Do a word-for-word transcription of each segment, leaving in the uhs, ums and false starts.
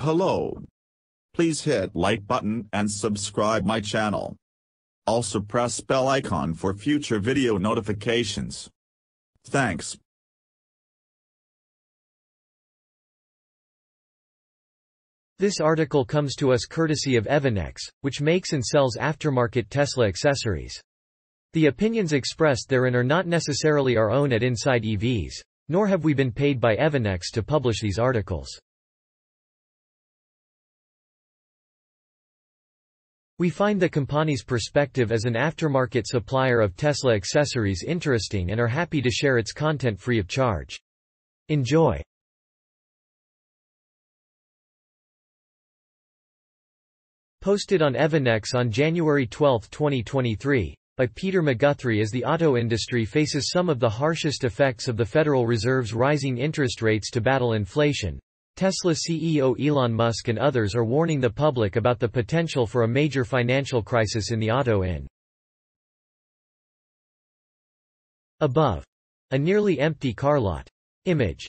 Hello. Please hit like button and subscribe my channel. Also press bell icon for future video notifications. Thanks. This article comes to us courtesy of EVANNEX, which makes and sells aftermarket Tesla accessories. The opinions expressed therein are not necessarily our own at Inside E Vs, nor have we been paid by EVANNEX to publish these articles. We find the company's perspective as an aftermarket supplier of Tesla accessories interesting and are happy to share its content free of charge. Enjoy! Posted on EVANNEX on January twelfth twenty twenty-three, by Peter McGuthrie. As the auto industry faces some of the harshest effects of the Federal Reserve's rising interest rates to battle inflation, Tesla C E O Elon Musk and others are warning the public about the potential for a major financial crisis in the auto industry. Above. A nearly empty car lot. Image.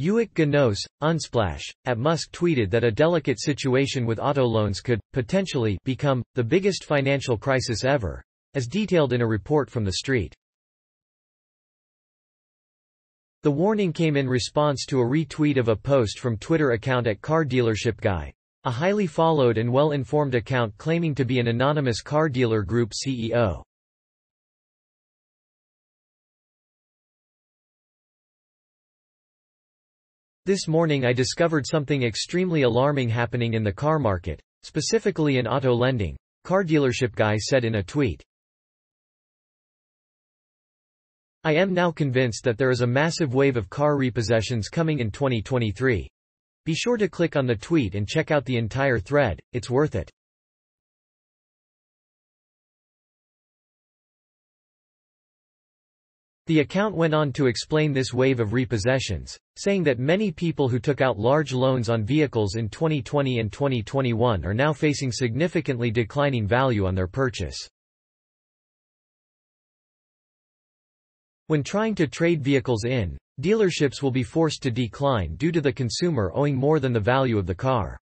Iewek Gnos, Unsplash, at Musk tweeted that a delicate situation with auto loans could, potentially, become, the biggest financial crisis ever, as detailed in a report from The Street. The warning came in response to a retweet of a post from Twitter account at Car Dealership Guy, a highly followed and well-informed account claiming to be an anonymous car dealer group C E O. This morning I discovered something extremely alarming happening in the car market, specifically in auto lending, Car Dealership Guy said in a tweet. I am now convinced that there is a massive wave of car repossessions coming in twenty twenty-three. Be sure to click on the tweet and check out the entire thread, it's worth it. The account went on to explain this wave of repossessions, saying that many people who took out large loans on vehicles in twenty twenty and twenty twenty-one are now facing significantly declining value on their purchase. When trying to trade vehicles in, dealerships will be forced to decline due to the consumer owing more than the value of the car.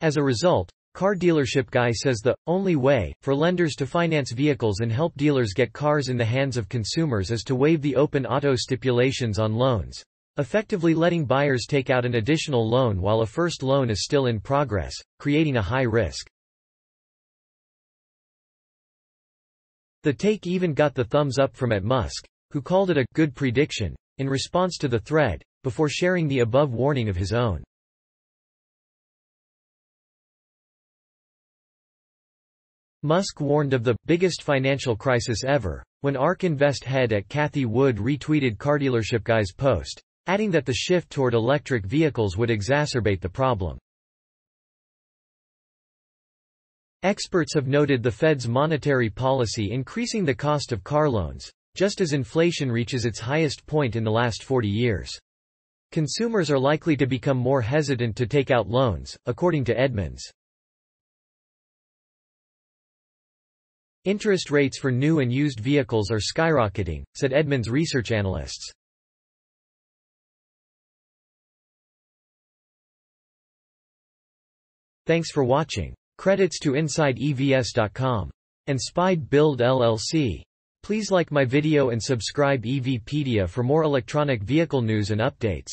As a result, Car Dealership Guy says the only way for lenders to finance vehicles and help dealers get cars in the hands of consumers is to waive the open auto stipulations on loans, effectively letting buyers take out an additional loan while a first loan is still in progress, creating a high risk. The take even got the thumbs up from at Musk, who called it a good prediction, in response to the thread, before sharing the above warning of his own. Musk warned of the biggest financial crisis ever, when ARK Invest head at Kathy Wood retweeted Cardealership Guy's post, adding that the shift toward electric vehicles would exacerbate the problem. Experts have noted the Fed's monetary policy increasing the cost of car loans, just as inflation reaches its highest point in the last forty years. Consumers are likely to become more hesitant to take out loans, according to Edmunds. Interest rates for new and used vehicles are skyrocketing, said Edmunds research analysts. Thanks for watching. Credits to Inside E Vs dot com and Spied Build L L C. Please like my video and subscribe EVpedia for more electronic vehicle news and updates.